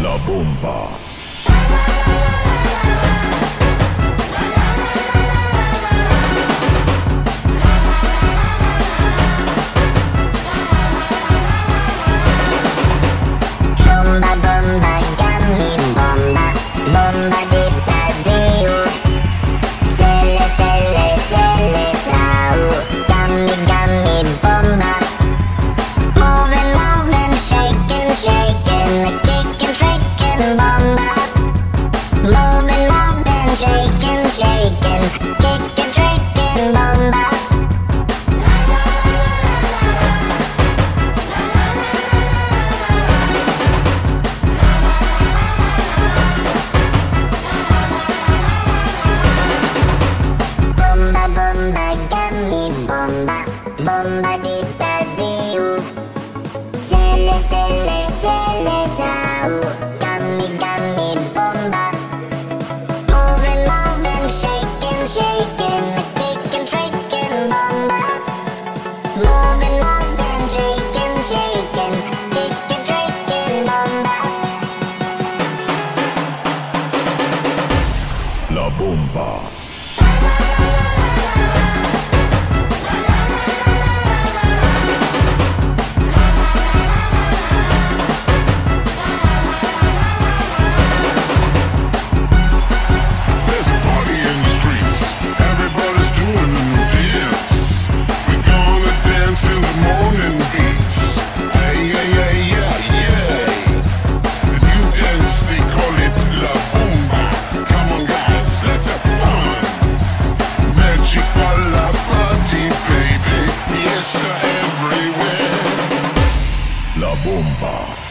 La Bomba. Bomba. Bomba.